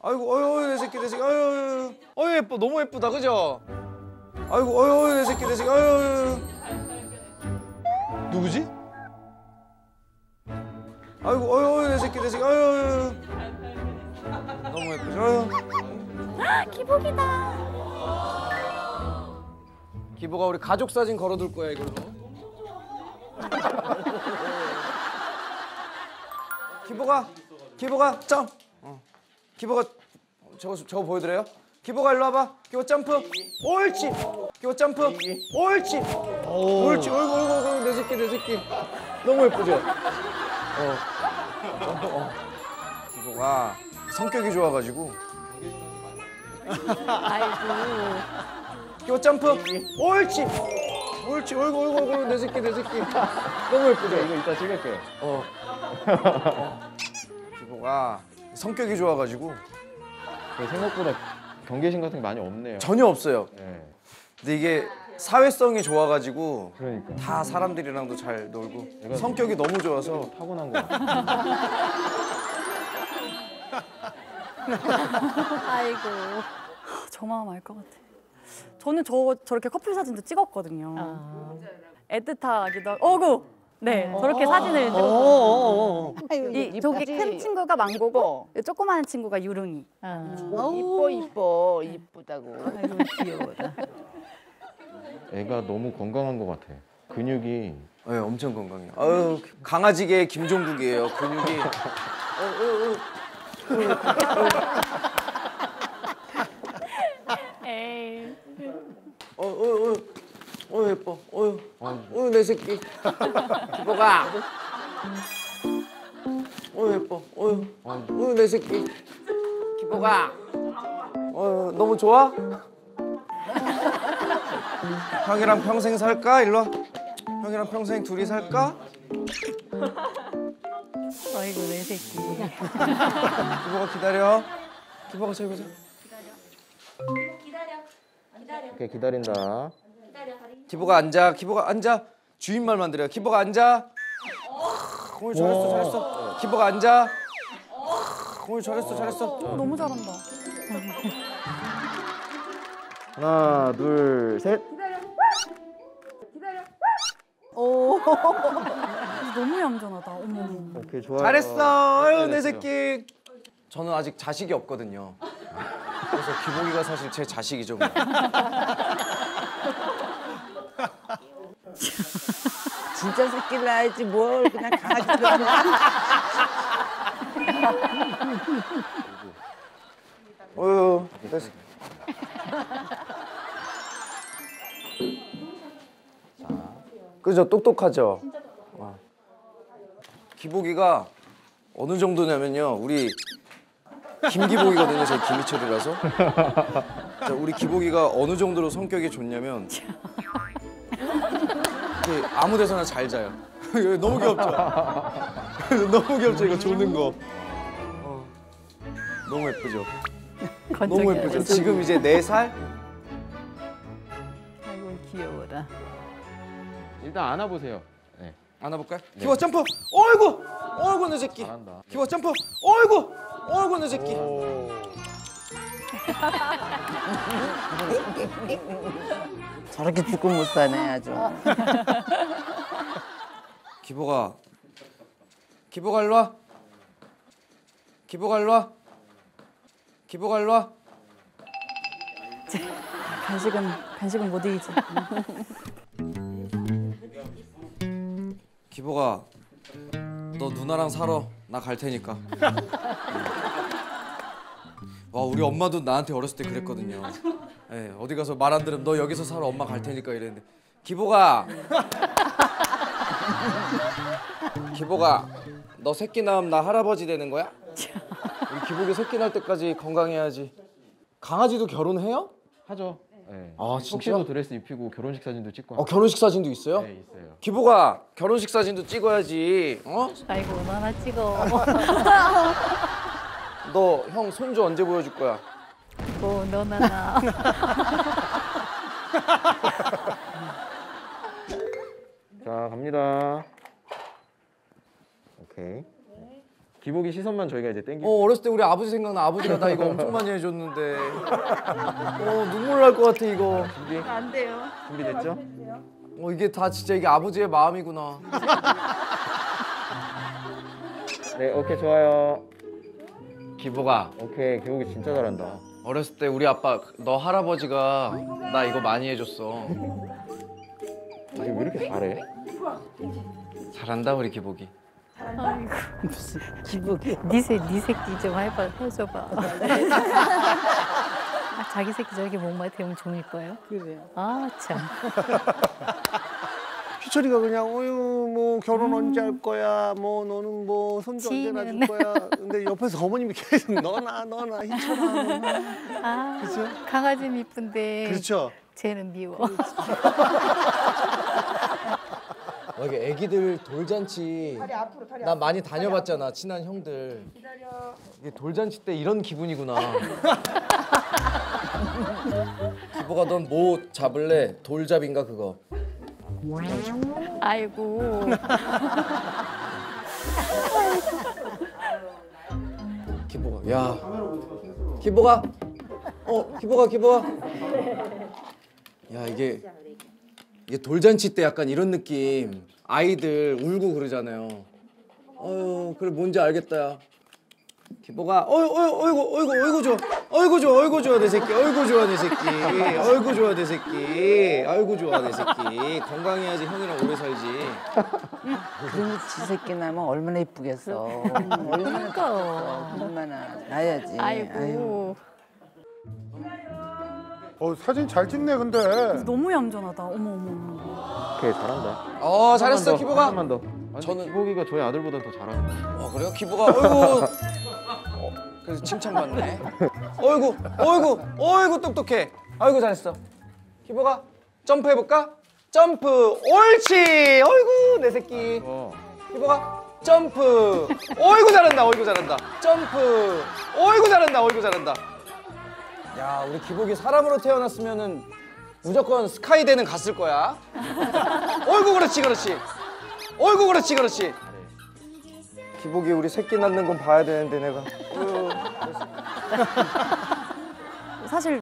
아이고 어유 내 새끼 내 새끼 아유 어유 예뻐 너무 예쁘다 그죠? 아이고 어유 내 새끼 내 새끼 아유 누구지? 아이고 어유 내 새끼 내 새끼 아유 너무 예쁘죠? 아유 기복이다. 기복아 우리 가족 사진 걸어둘 거야 이걸로. 기복아 점. 기보가 저거 보여드려요? 기보가 일로 와봐. 기보 점프. 옳지. 기보 점프. 옳지. 옳지. 어이구 내 새끼. 너무 예쁘죠? 점프. 기보가 성격이 좋아가지고. 아이고. 기보 점프. 옳지. 옳지. 어이구 내 새끼. 너무 예쁘죠? 이거 이따 찍을게요. 기보가. 성격이 좋아가지고 생각보다 경계심 같은 게 많이 없네요. 전혀 없어요. 네. 근데 이게 사회성이 좋아가지고 그러니까. 다 사람들이랑도 잘 놀고 성격이 너무 좋아서 타고난 거 아이고 저 마음 알 것 같아. 저는 저렇게 커플 사진도 찍었거든요. 애틋하기도 하고 어구! 네, 저렇게 사진을 찍었어요. 저기 큰 친구가 망고고 조그마한 친구가 유릉이. 이쁘다고. 아이고, 귀여워라. 애가 너무 건강한 것 같아. 근육이. 네, 엄청 건강해요. 아유, 강아지계 김종국이에요, 근육이. 에이. 예뻐. 어휴, 내 새끼. 기보가. 예뻐. 어휴, 내 새끼. 기보가. 어휴, 너무 좋아? 형이랑 평생 살까? 일로 와. 형이랑 평생 둘이 살까? 아이고, 내 새끼. 기보가 기다려. 기보가 저기 보자. 기다려. 오케이, 기다린다. 기보가 앉아. 주인 말만 들어요. 기보가 앉아. 오늘 잘했어. 기보가 앉아. 오늘 잘했어. 너무 잘한다. 하나, 둘, 셋. 기다려. 오. 너무 얌전하다. 어머. 오케이, 좋아요. 잘했어. 아유, 내 새끼. 저는 아직 자식이 없거든요. 그래서 기복이가 사실 제 자식이죠. 뭐. 진짜 새끼 낳아야지 뭘 그냥 강아지로 어휴 그죠 똑똑하죠. 기복이가 어느 정도냐면요 우리 김기복이거든요 제 김희철이라서. 자, 우리 기복이가 어느 정도로 성격이 좋냐면 아무 데서나 잘 자요. 너무 귀엽죠? 너무 귀엽죠? 이거 조는 거. 너무 예쁘죠? 너무 예쁘죠? 지금 이제 4살? 아이고 귀여워라. 일단 안아보세요. 네. 안아볼까요? 네. 기워 점프! 어이구 내 새끼! 잘한다. 기워 점프! 어이구 내 새끼! 저렇게 죽고 못 사네 아주. 기보가 일로 와. 기보가 일로 와. 간식은 못 이기지. 기보가 너 누나랑 살아. 나 갈 테니까. 와 우리 엄마도 나한테 어렸을 때 그랬거든요. 네, 어디 가서 말 안 들으면 너 여기서 살아 엄마 갈 테니까 이랬는데 기보가 너 새끼 낳으면 나 할아버지 되는 거야? 우리 기복이 새끼 낳을 때까지 건강해야지. 강아지도 결혼해요? 하죠. 네. 아 진짜? 혹시도 드레스 입히고 결혼식 사진도 찍고. 결혼식 사진도 있어요? 네 있어요. 기보가 결혼식 사진도 찍어야지. 어? 아이고 얼마나 찍어. 너 형 손주 언제 보여줄 거야? 뭐 너나 나. 자 갑니다. 오케이. 기복이 시선만 저희가 이제 땡기고. 어렸을 때 우리 아버지 생각나. 아버지가 나 이거 엄청 많이 해줬는데. 눈물 날 것 같아 이거. 준비? 안 돼요. 준비됐죠? 이게 다 진짜 이게 아버지의 마음이구나. 네, 오케이 좋아요. 기복아. 오케이, 기복이 진짜 잘한다. 어렸을 때 우리 아빠, 너 할아버지가 나 이거 많이 해줬어. 왜 이렇게 잘해? 잘한다 우리 기복이. 아이고, 무슨 기복이. 네 새끼 좀 해줘봐. 자기 새끼 저렇게 목마에 대면 좋을 거예요? 그래요. 아 참. 희철이가 그냥 어휴 뭐 결혼 언제 할 거야, 뭐 너는 뭐 손주 언제 낳을 거야. 근데 옆에서 어머님이 계속 너나 희철아 너나. 아, 그렇죠? 강아지는 이쁜데. 그렇죠. 쟤는 미워. 그렇죠. 이게 애기들 돌잔치 나 많이 다녀봤잖아, 친한 형들. 기다려. 이게 돌잔치 때 이런 기분이구나. 기보가 넌 뭐 잡을래? 돌잡인가 그거? 아이고. 기보가, 야. 기보가. 기보가. 야 이게 돌잔치 때 약간 이런 느낌. 아이들 울고 그러잖아요. 어휴, 그래 뭔지 알겠다. 야. 기보가 어이구 좋아 내 새끼 건강해야지 형이랑 오래 살지. 그렇지. 새끼 나면 얼마나 이쁘겠어. 그러니까 얼마나 나야지. 아이고. 사진 잘 찍네 근데. 너무 얌전하다. 어머. 오케이, 잘한다. 잘했어 기보가. 한번 더. 저는 기보기가 저희 아들보다 더 잘하는 거. 그래요? 기보가 어이구. 그래서 칭찬받네. 어이구 똑똑해. 아이고 잘했어. 기보가 점프 해볼까? 점프 옳지. 어이구 내 새끼. 기보가 점프. 어이구 잘한다. 점프. 어이구 잘한다. 야, 우리 기복이 사람으로 태어났으면은 무조건 스카이대는 갔을 거야. 어이구 그렇지. 기복이 우리 새끼 낳는 건 봐야 되는데 내가. 사실